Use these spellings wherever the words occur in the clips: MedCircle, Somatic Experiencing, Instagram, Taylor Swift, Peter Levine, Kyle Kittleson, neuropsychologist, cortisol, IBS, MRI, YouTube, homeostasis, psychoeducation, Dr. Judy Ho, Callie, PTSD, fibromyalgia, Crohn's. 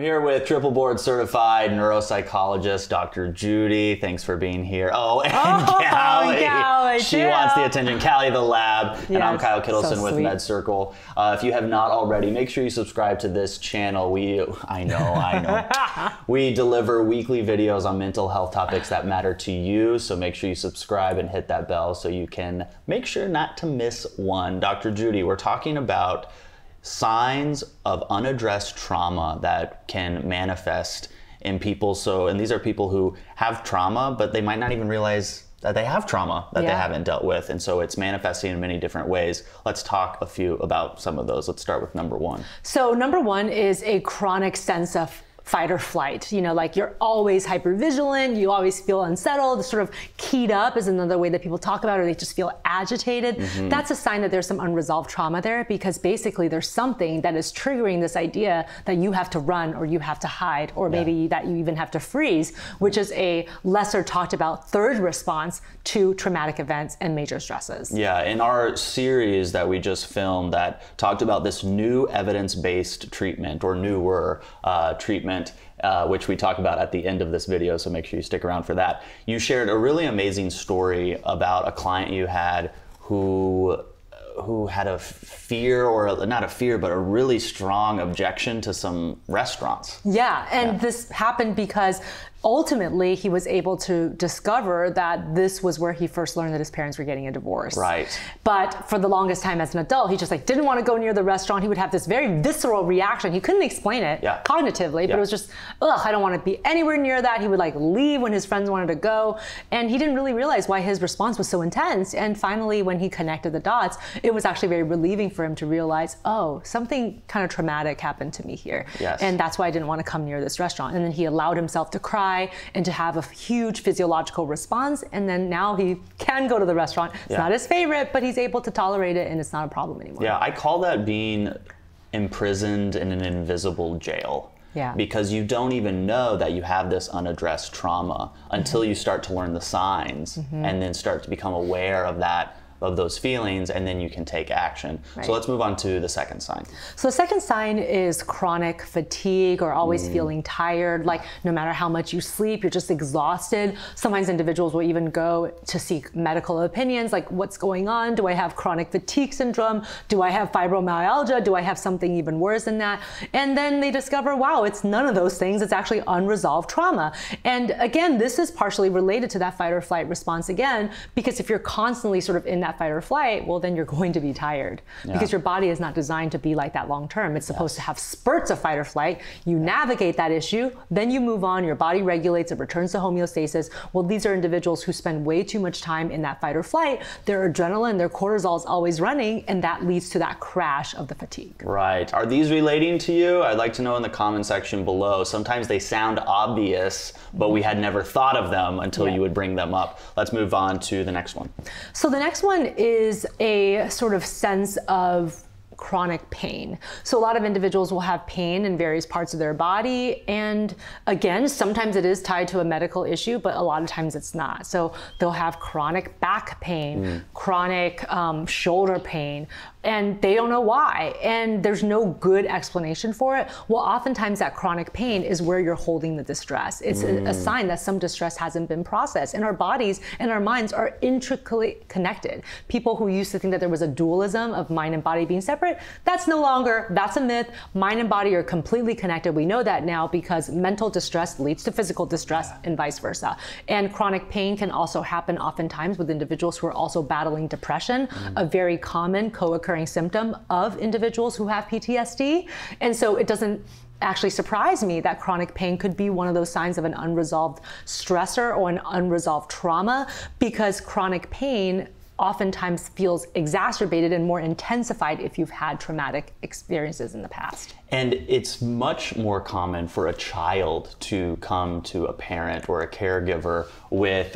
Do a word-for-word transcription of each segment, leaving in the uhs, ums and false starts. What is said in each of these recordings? I'm here with triple board certified neuropsychologist, Doctor Judy. Thanks for being here. Oh, and oh, Callie. Callie. She too. wants the attention. Callie the lab. Yes, and I'm Kyle Kittleson so with MedCircle. Uh, if you have not already, make sure you subscribe to this channel. We, I know, I know. We deliver weekly videos on mental health topics that matter to you. So make sure you subscribe and hit that bell so you can make sure not to miss one. Doctor Judy, we're talking about signs of unaddressed trauma that can manifest in people. So, and these are people who have trauma, but they might not even realize that they have trauma that yeah. they haven't dealt with. And so it's manifesting in many different ways. Let's talk a few about some of those. Let's start with number one. So number one is a chronic sense of fight or flight. You know, like you're always hypervigilant, you always feel unsettled, sort of keyed up is another way that people talk about it, or they just feel agitated. Mm-hmm. That's a sign that there's some unresolved trauma there, because basically there's something that is triggering this idea that you have to run or you have to hide, or maybe yeah. that you even have to freeze, which is a lesser talked about third response to traumatic events and major stresses. Yeah, in our series that we just filmed that talked about this new evidence-based treatment, or newer uh, treatment, Uh, which we talk about at the end of this video, so make sure you stick around for that. You shared a really amazing story about a client you had who who had a fear, or a, not a fear, but a really strong objection to some restaurants. Yeah, and yeah. this happened because ultimately he was able to discover that this was where he first learned that his parents were getting a divorce. Right. But for the longest time as an adult, he just like didn't want to go near the restaurant. He would have this very visceral reaction. He couldn't explain it yeah. cognitively, yeah. but it was just, ugh, I don't want to be anywhere near that. He would like leave when his friends wanted to go. And he didn't really realize why his response was so intense. And finally, when he connected the dots, it was actually very relieving for him to realize, oh, something kind of traumatic happened to me here. Yes. And that's why I didn't want to come near this restaurant. And then he allowed himself to cry and to have a huge physiological response, and then now he can go to the restaurant. It's yeah. not his favorite, but he's able to tolerate it, and it's not a problem anymore. Yeah, I call that being imprisoned in an invisible jail. Yeah. Because you don't even know that you have this unaddressed trauma until mm-hmm. you start to learn the signs mm-hmm. and then start to become aware of that, of those feelings, and then you can take action. Right. So let's move on to the second sign. So the second sign is chronic fatigue, or always mm. feeling tired. Like no matter how much you sleep, you're just exhausted. Sometimes individuals will even go to seek medical opinions, like what's going on? Do I have chronic fatigue syndrome? Do I have fibromyalgia? Do I have something even worse than that? And then they discover, wow, it's none of those things. It's actually unresolved trauma. And again, this is partially related to that fight or flight response again, because if you're constantly sort of in that fight or flight, well, then you're going to be tired yeah. because your body is not designed to be like that long term. It's supposed yes. to have spurts of fight or flight. You yeah. navigate that issue, then you move on, your body regulates, it returns to homeostasis. Well, these are individuals who spend way too much time in that fight or flight. Their adrenaline, their cortisol is always running, and that leads to that crash of the fatigue. Right. Are these relating to you? I'd like to know in the comment section below. Sometimes they sound obvious, but we had never thought of them until yeah. you would bring them up. Let's move on to the next one. So the next one is a sort of sense of chronic pain. So a lot of individuals will have pain in various parts of their body. And again, sometimes it is tied to a medical issue, but a lot of times it's not. So they'll have chronic back pain, mm. chronic um, shoulder pain, and they don't know why. And there's no good explanation for it. Well, oftentimes that chronic pain is where you're holding the distress. It's mm. a, a sign that some distress hasn't been processed. And our bodies and our minds are intricately connected. People who used to think that there was a dualism of mind and body being separate, that's no longer, that's a myth. Mind and body are completely connected. We know that now because mental distress leads to physical distress and vice versa. And chronic pain can also happen oftentimes with individuals who are also battling depression, mm. a very common co-occurring symptom of individuals who have P T S D. And so it doesn't actually surprised me that chronic pain could be one of those signs of an unresolved stressor or an unresolved trauma, because chronic pain oftentimes feels exacerbated and more intensified if you've had traumatic experiences in the past. And it's much more common for a child to come to a parent or a caregiver with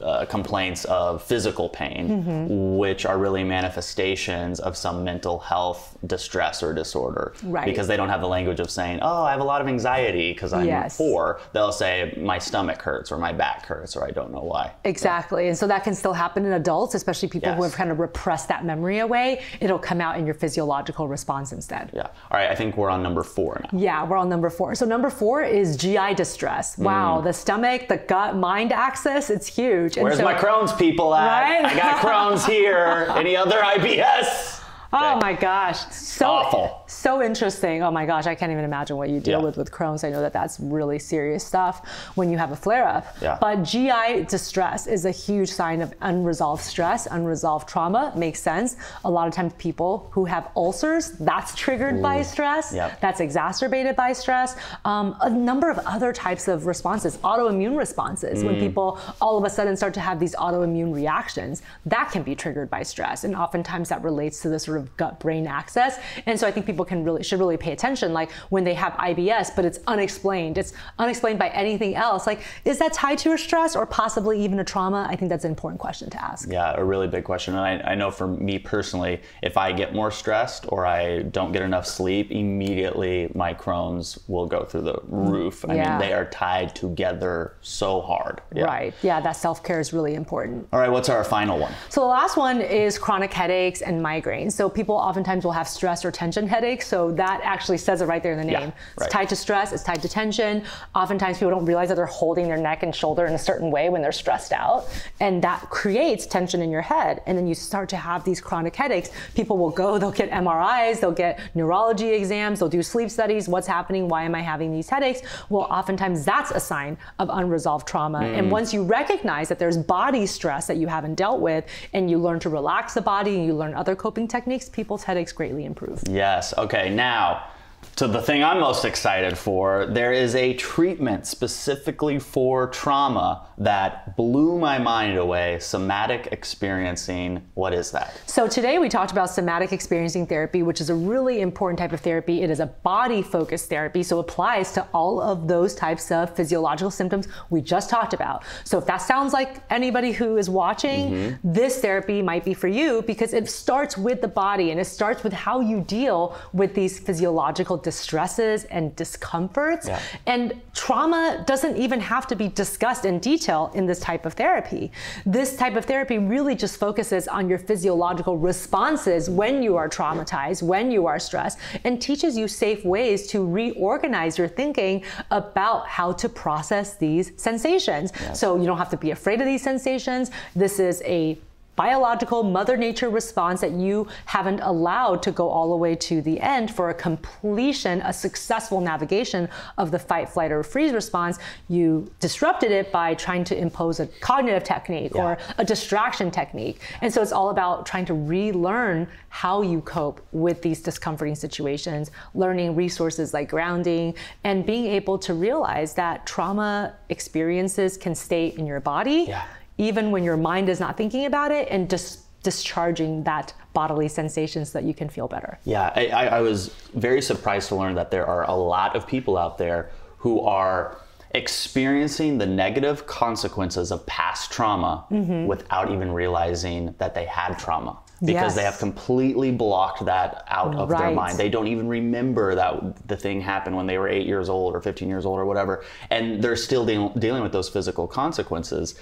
uh, complaints of physical pain, mm-hmm. which are really manifestations of some mental health distress or disorder. Right. Because they don't have the language of saying, oh, I have a lot of anxiety because I'm yes. poor. They'll say, my stomach hurts, or my back hurts, or I don't know why. Exactly. Yeah. And so that can still happen in adults, especially people yes. who have kind of repressed that memory away, it'll come out in your physiological response instead. Yeah. All right. I think we're on number four now. Yeah, we're on number four. So number four is G I distress. Wow. Mm. The stomach, the gut, mind axis, it's huge. Where's and so, my Crohn's people at? Right? I got Crohn's here. Any other I B S? Oh my gosh. So awful. So interesting. Oh my gosh. I can't even imagine what you deal yeah. with with Crohn's. I know that that's really serious stuff when you have a flare up. Yeah. But G I distress is a huge sign of unresolved stress, unresolved trauma. Makes sense. A lot of times people who have ulcers, that's triggered Ooh. by stress. Yep. That's exacerbated by stress. Um, a number of other types of responses, autoimmune responses. Mm. When people all of a sudden start to have these autoimmune reactions, that can be triggered by stress. And oftentimes that relates to this sort of gut-brain access. And so I think people can really should really pay attention, like when they have I B S, but it's unexplained. It's unexplained by anything else. Like, is that tied to a stress or possibly even a trauma? I think that's an important question to ask. Yeah, a really big question. And I, I know for me personally, if I get more stressed or I don't get enough sleep, immediately my Crohn's will go through the roof. I yeah. mean, they are tied together so hard. Yeah. Right. Yeah, that self-care is really important. All right, what's our final one? So the last one is chronic headaches and migraines. So So people oftentimes will have stress or tension headaches. So that actually says it right there in the name. Yeah, right. It's tied to stress, it's tied to tension. Oftentimes people don't realize that they're holding their neck and shoulder in a certain way when they're stressed out. And that creates tension in your head. And then you start to have these chronic headaches. People will go, they'll get M R Is, they'll get neurology exams, they'll do sleep studies. What's happening? Why am I having these headaches? Well, oftentimes that's a sign of unresolved trauma. Mm. And once you recognize that there's body stress that you haven't dealt with, and you learn to relax the body and you learn other coping techniques, people's headaches greatly improve. Yes. Okay. Now, to the thing I'm most excited for, there is a treatment specifically for trauma that blew my mind away, somatic experiencing. What is that? So today we talked about somatic experiencing therapy, which is a really important type of therapy. It is a body-focused therapy, so applies to all of those types of physiological symptoms we just talked about. So if that sounds like anybody who is watching, mm-hmm. this therapy might be for you, because it starts with the body and it starts with how you deal with these physiological distresses and discomforts. Yeah. And trauma doesn't even have to be discussed in detail in this type of therapy. This type of therapy really just focuses on your physiological responses when you are traumatized, when you are stressed, and teaches you safe ways to reorganize your thinking about how to process these sensations. Yeah. So you don't have to be afraid of these sensations. This is a biological mother nature response that you haven't allowed to go all the way to the end for a completion, a successful navigation of the fight, flight, or freeze response. You disrupted it by trying to impose a cognitive technique yeah. or a distraction technique. And so it's all about trying to relearn how you cope with these discomforting situations, learning resources like grounding, and being able to realize that trauma experiences can stay in your body. Yeah. Even when your mind is not thinking about it, and just dis discharging that bodily sensation so that you can feel better. Yeah, I, I was very surprised to learn that there are a lot of people out there who are experiencing the negative consequences of past trauma mm-hmm. without even realizing that they had trauma. Because yes. they have completely blocked that out of right. their mind. They don't even remember that the thing happened when they were eight years old or fifteen years old or whatever. And they're still de dealing with those physical consequences.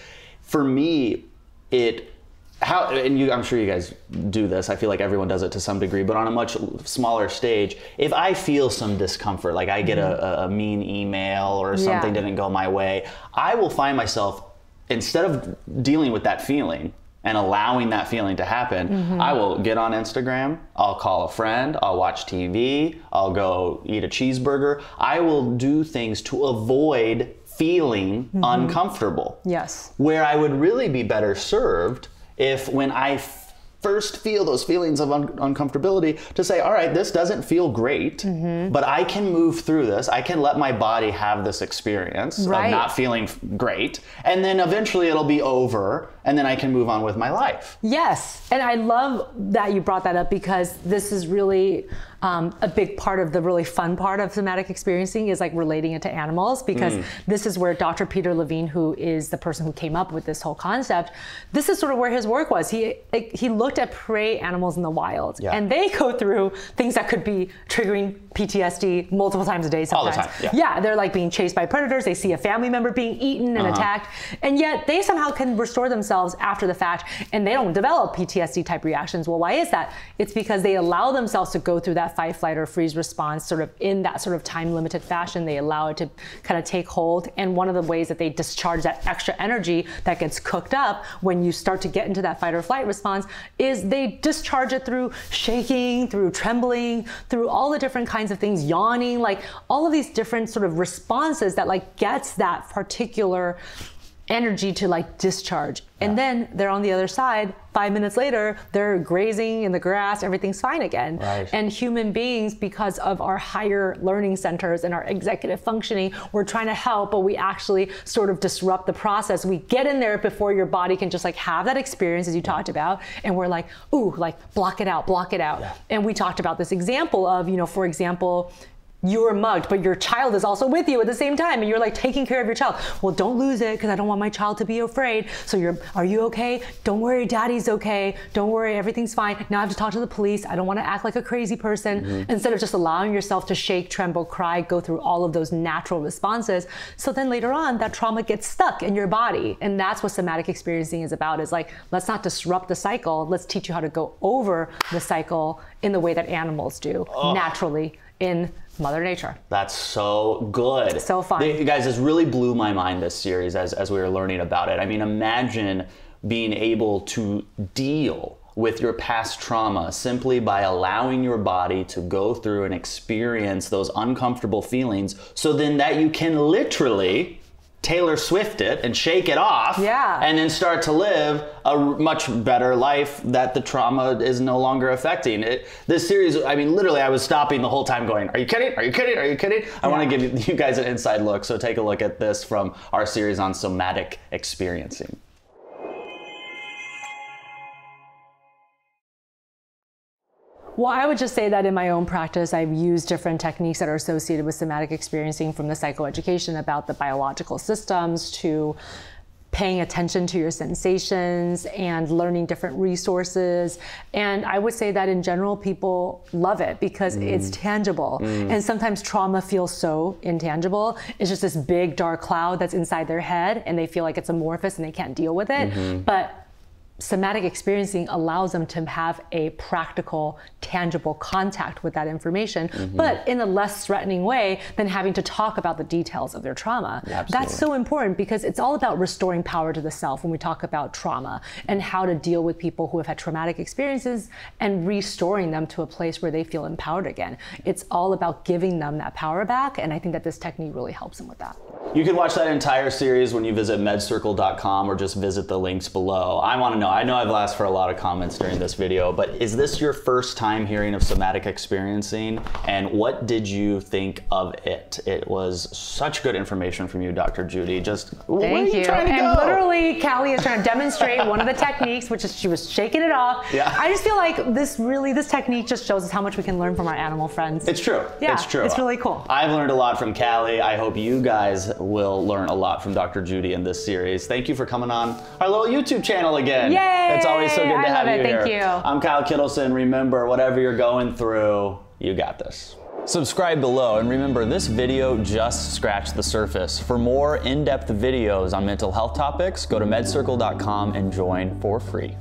For me, it, how, and you, I'm sure you guys do this. I feel like everyone does it to some degree, but on a much smaller stage, if I feel some discomfort, like I get mm-hmm. a, a mean email or something yeah. didn't go my way, I will find myself, instead of dealing with that feeling, and allowing that feeling to happen, mm-hmm. I will get on Instagram, I'll call a friend, I'll watch T V, I'll go eat a cheeseburger. I will do things to avoid feeling mm-hmm. uncomfortable. Yes. Where I would really be better served if when I first feel those feelings of un uncomfortability to say, all right, this doesn't feel great, mm-hmm. but I can move through this. I can let my body have this experience right. of not feeling great. And then eventually it'll be over. And then I can move on with my life. Yes. And I love that you brought that up, because this is really um, a big part of the really fun part of somatic experiencing is like relating it to animals, because mm. this is where Doctor Peter Levine, who is the person who came up with this whole concept, this is sort of where his work was. He, he looked looked at prey animals in the wild, yeah. and they go through things that could be triggering P T S D multiple times a day sometimes. All the time, yeah. yeah, they're like being chased by predators, they see a family member being eaten and uh-huh. attacked, and yet they somehow can restore themselves after the fact, and they don't develop P T S D type reactions. Well, why is that? It's because they allow themselves to go through that fight, flight, or freeze response sort of in that sort of time limited fashion. They allow it to kind of take hold, and one of the ways that they discharge that extra energy that gets cooked up when you start to get into that fight or flight response is they discharge it through shaking, through trembling, through all the different kinds of things, yawning, like all of these different sort of responses that like gets that particular energy to like discharge. Yeah. And then they're on the other side, five minutes later, they're grazing in the grass, everything's fine again. Right. And human beings, because of our higher learning centers and our executive functioning, we're trying to help, but we actually sort of disrupt the process. We get in there before your body can just like have that experience as you yeah. talked about. And we're like, ooh, like block it out, block it out. Yeah. And we talked about this example of, you know, for example, you were mugged, but your child is also with you at the same time, and you're like taking care of your child. Well, don't lose it, because I don't want my child to be afraid. So you're, are you okay? Don't worry, daddy's okay. Don't worry, everything's fine. Now I have to talk to the police. I don't want to act like a crazy person. Mm-hmm. Instead of just allowing yourself to shake, tremble, cry, go through all of those natural responses. So then later on, that trauma gets stuck in your body. And that's what somatic experiencing is about, is like, let's not disrupt the cycle. Let's teach you how to go over the cycle in the way that animals do oh. naturally in Mother Nature. That's so good. It's so fun. They, guys, this really blew my mind, this series, as, as we were learning about it. I mean, imagine being able to deal with your past trauma simply by allowing your body to go through and experience those uncomfortable feelings, so then that you can literally Taylor Swift it and shake it off, yeah. and then start to live a much better life that the trauma is no longer affecting. It, this series, I mean, literally I was stopping the whole time going, are you kidding? Are you kidding? Are you kidding? I yeah. want to give you guys an inside look. So take a look at this from our series on somatic experiencing. Well, I would just say that in my own practice, I've used different techniques that are associated with somatic experiencing, from the psychoeducation about the biological systems to paying attention to your sensations and learning different resources. And I would say that in general, people love it because mm. it's tangible. Mm. And sometimes trauma feels so intangible. It's just this big dark cloud that's inside their head, and they feel like it's amorphous and they can't deal with it. Mm-hmm. But somatic experiencing allows them to have a practical, tangible contact with that information, mm-hmm. but in a less threatening way than having to talk about the details of their trauma. Yeah, that's so important, because it's all about restoring power to the self when we talk about trauma and how to deal with people who have had traumatic experiences and restoring them to a place where they feel empowered again. It's all about giving them that power back, and I think that this technique really helps them with that. You can watch that entire series when you visit med circle dot com or just visit the links below. I want to know No, I know I've asked for a lot of comments during this video, but is this your first time hearing of somatic experiencing, and what did you think of it? It was such good information from you, Doctor Judy. Just thank you. you and go? Literally, Callie is trying to demonstrate one of the techniques, which is she was shaking it off. Yeah. I just feel like this really, this technique just shows us how much we can learn from our animal friends. It's true. Yeah, it's true. It's really cool. I've learned a lot from Callie. I hope you guys will learn a lot from Doctor Judy in this series. Thank you for coming on our little YouTube channel again. Yeah. Yay! It's always so good to I have love you it. Here. Thank you. I'm Kyle Kittleson. Remember, whatever you're going through, you got this. Subscribe below, and remember, this video just scratched the surface. For more in-depth videos on mental health topics, go to med circle dot com and join for free.